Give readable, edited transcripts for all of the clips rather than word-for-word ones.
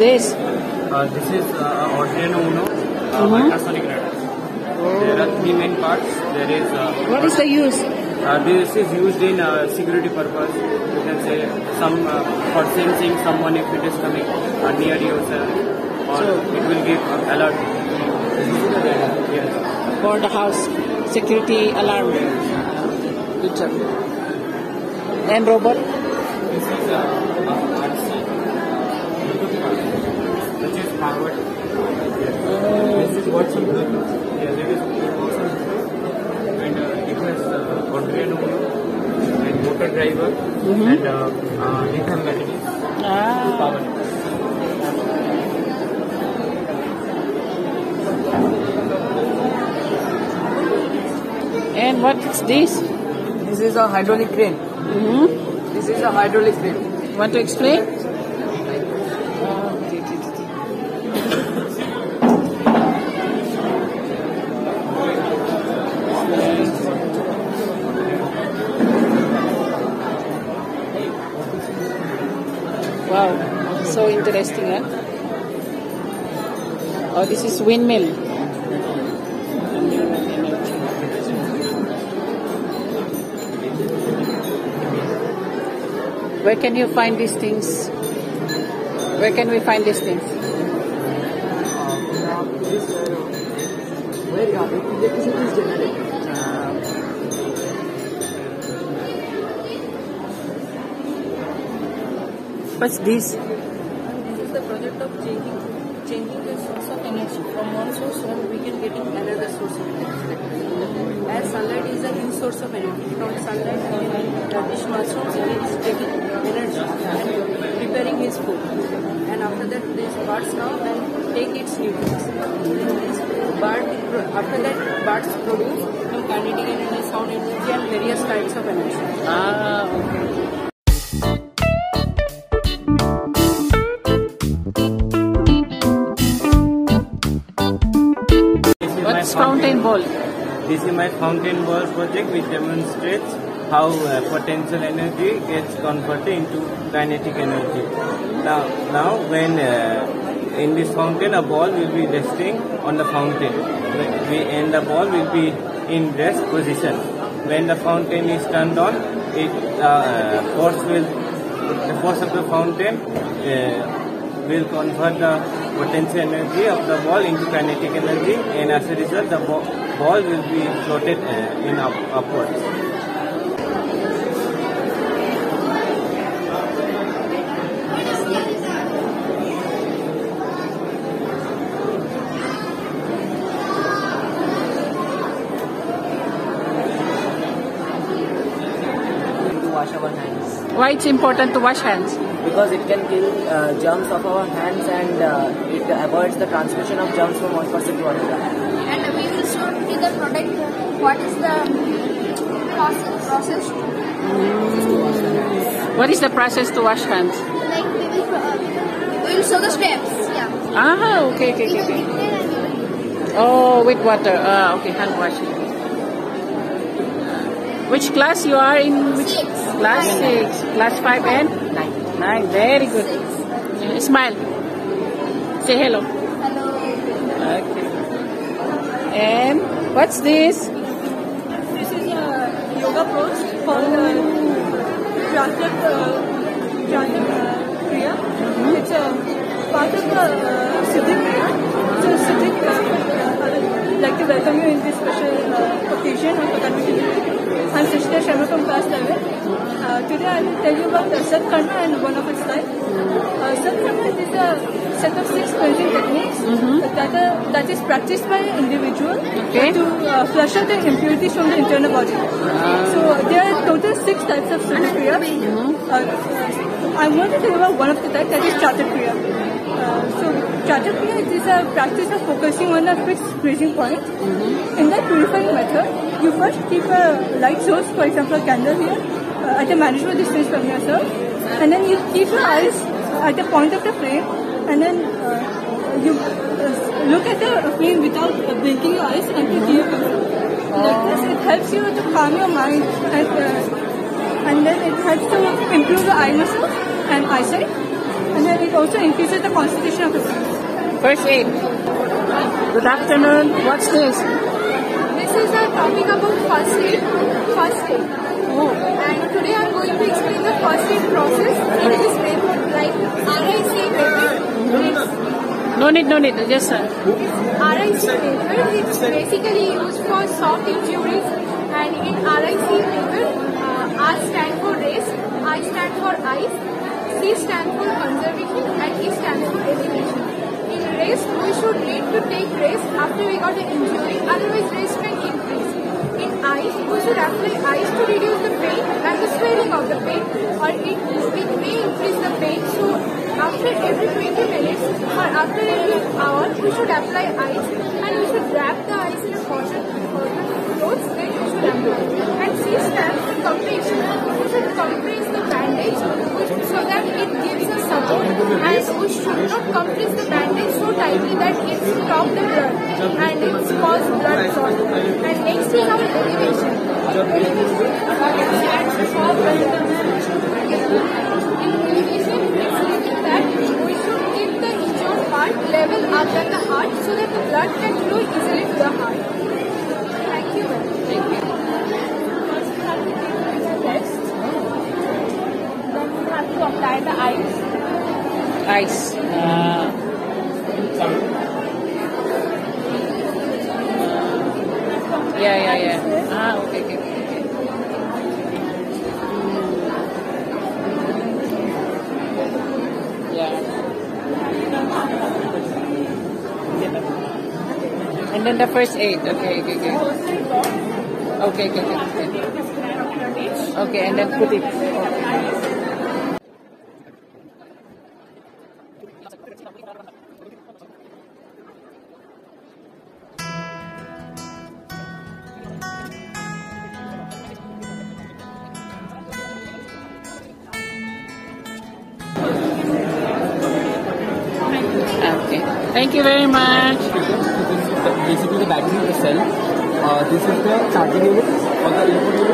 this? This is Arduino Uno ultrasonic radar. There are three main parts. There is. What is the use? This is used in security purpose. You can say some for sensing someone if it is coming near yourself, or so, it will give alert. Yes. For the house security alarm. Good job. And robot. This is RICE, which is hardware. Yes. This is what's on the. Yes, it is also and it has Arduino and motor driver and lithium batteries to power it. And what's this? This is a hydraulic crane. This is a hydraulic crane. Want to explain? Wow, so interesting, huh? Oh, this is windmill. Where can you find these things? Where can we find these things? Where electricity is generated. What's this? This is the project of changing the source of energy from one source where we can get another source of energy. As sunlight is a new source of energy, from sunlight this mushroom is taking energy and preparing his food. And after that, these birds now and take its nutrients. After that, birds produce some kinetic energy, sound energy, and various types of energy. Okay. Fountain ball. This is my fountain ball project, which demonstrates how potential energy gets converted into kinetic energy. Now when in this fountain, a ball will be resting on the fountain, and the ball will be in rest position. When the fountain is turned on, the force of the fountain will convert the potential energy of the ball into kinetic energy, and as a result the ball will be floated in upwards. To wash our hands. Why it's important to wash hands? Because it can kill germs of our hands, and it avoids the transmission of germs from one person to another. And we will show to the product what is the process. What is the process to wash hands? Like we will show the steps. Yeah. Okay. Oh, with water. Okay, hand washing. Which class you are in? Which class? 6. Class 5 and 9. Nice, very good. Smile. Say hello. Hello. Okay. And what's this? This is a yoga pose called Janyak Kriya. It's a part of the Shuddhi Kriya. So Shuddhi Kriya, I'd like to welcome you in this special occasion of the country. I'm Sushita Sharma from class 11. Today I will tell you about the Shatkarma and one of its types. Shatkarma is a set of 6 cleansing techniques that is practiced by an individual to flush out the impurities from the internal body. So there are total 6 types of Surya Kriya. I want to tell you about one of the types, that is Chattopriya. Chattopriya is a practice of focusing on a fixed freezing point. In that purifying method, you first keep a light source, for example a candle here, at a manageable distance from yourself, and then you keep your eyes at the point of the flame, and then you look at the flame without blinking your eyes until you like this. It helps you to calm your mind, and then it helps to improve the eye muscle and eyesight, and then it it also increases the concentration of the students. First aid. Good afternoon. What's this? This is our topic about first aid. Oh. And today I am going to explain the first aid process. It is made like RICE paper. No need. Yes, sir. It's RICE paper. It's basically used for soft injuries. And in RICE paper, R stands for race, I stand for ice, C stands for conservation, and E stands for elevation. In race, we should need to take race after we got an injury, otherwise race strength increase. In ice, we should apply ice to reduce the pain and the swelling of the pain, or it may increase the pain. So after every 20 minutes or after every hour, we should apply ice, and we should wrap the ice in a cotton clothes that you should apply. And C stands for compression. We should compress the bandage so that it gives us support, and we should not compress the bandage so tightly that it stops the blood and it causes blood clot. And next thing, our elevation. Elevation stands for in elevation, it means that we should keep the injured part level up at the heart so that the blood can flow easily to the heart. Thank you. First we have to take the test. Then we have to apply the ice. Yeah. Okay. Yeah. And then the first aid. Okay. Okay, and then put it. Thank you very much. This is basically the battery of the cell. This is the charging unit or the input unit.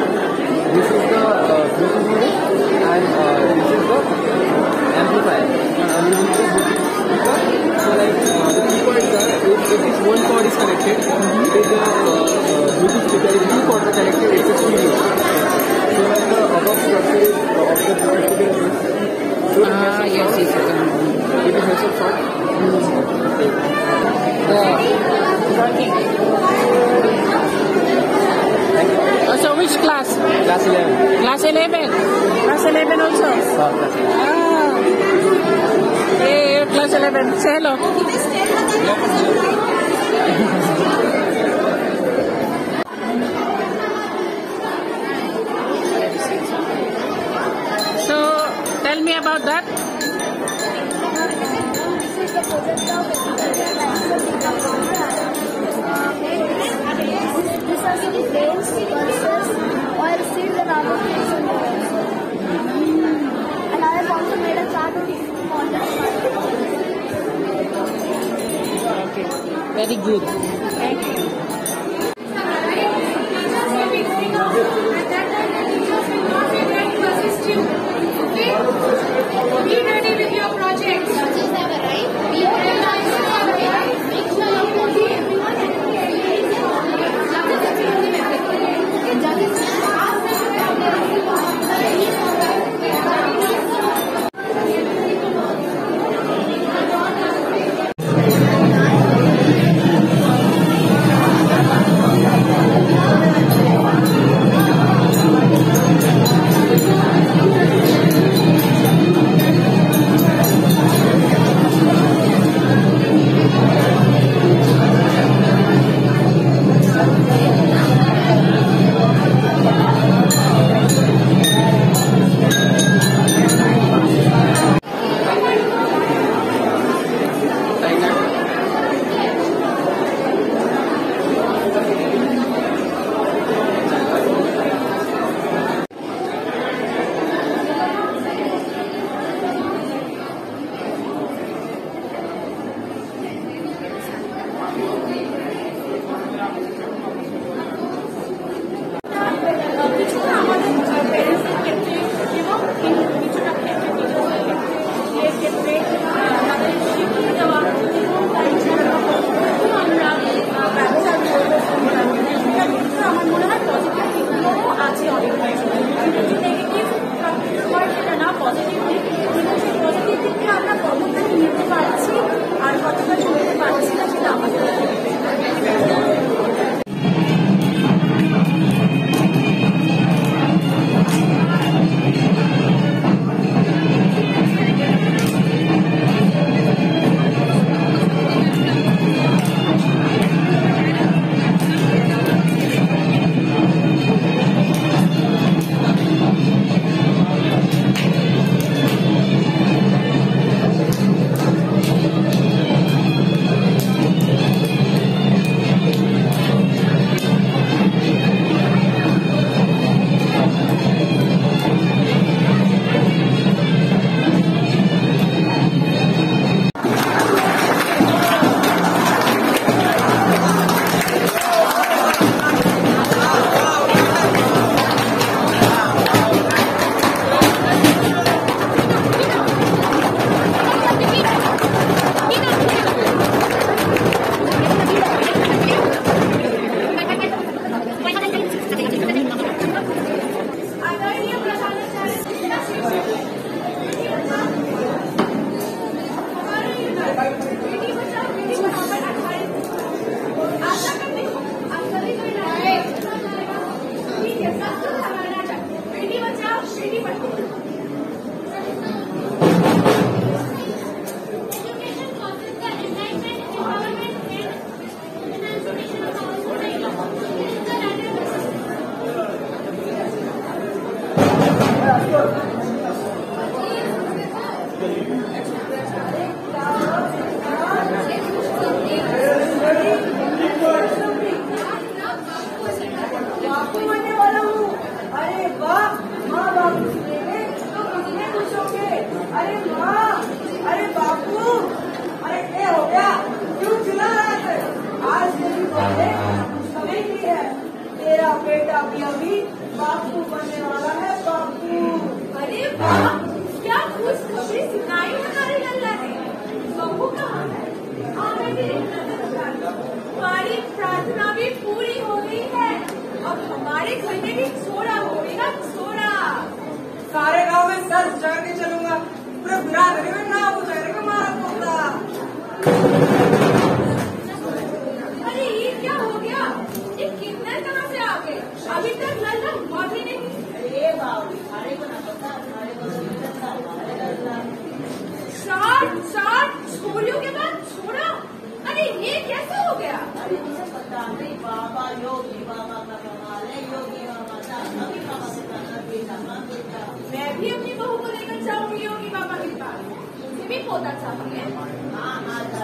This is the Bluetooth unit, and this is the amplifier. And this is the speaker. So like the key points are, if one cord is connected, if the Bluetooth speaker is two cords are connected, it's a stereo. So like the above structure is of the Bluetooth. It is also short. So which class? Class 11. Class 11 also. Hey, class 11. Say hello. So tell me about that. And I have also made a chart on that. Okay. Very good. Thank you. Be ready with your projects. Projects have arrived. We have licenses have arrived. Make sure you go to everyone and तेरा बेटा भी अभी बापू बनने वाला है। बापू, अरे वाह, क्या खुश खबरी सुनाई हमारे लल्ला ने। बापू कहाँ है? हाँ, मैं भी हमारी प्रार्थना भी पूरी हो गई है। अब हमारे घर में भी छोरा होगा, छोरा। सारे गांव में सर चढ़ के चलूंगा, पूरा बिरादरी में ना हो जाएगा हमारा पोता। अभी तक लल्ला मौत ही नहीं। अरे बाबू, हमारे को ना पता, हमारे को पता, हमारे लल्ला। साठ छोलियों के बाद छोड़ा? अरे ये कैसे हो गया? अरे मुझे पता नहीं। बाबा योगी बाबा का कमाल है, योगी बाबा का। अभी बाबा से कहना बेटा, माँ बेटा। मैं भी अपनी बहू को लेकर जाऊंगी योगी बाबा के पास। मुझे भी पोता चाहिए। हाँ,